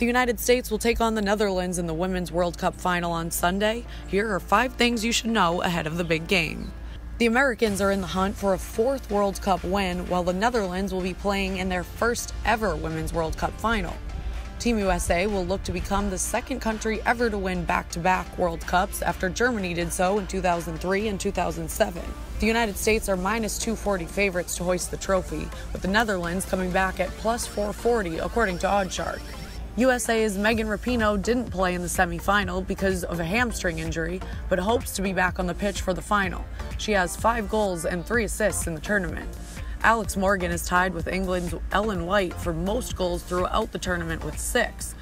The United States will take on the Netherlands in the Women's World Cup final on Sunday. Here are 5 things you should know ahead of the big game. The Americans are in the hunt for a 4th World Cup win, while the Netherlands will be playing in their first ever Women's World Cup final. Team USA will look to become the 2nd country ever to win back-to-back World Cups after Germany did so in 2003 and 2007. The United States are -240 favorites to hoist the trophy, with the Netherlands coming back at +440 according to Oddshark. USA's Megan Rapinoe didn't play in the semifinal because of a hamstring injury, but hopes to be back on the pitch for the final. She has 5 goals and 3 assists in the tournament. Alex Morgan is tied with England's Ellen White for most goals throughout the tournament with 6.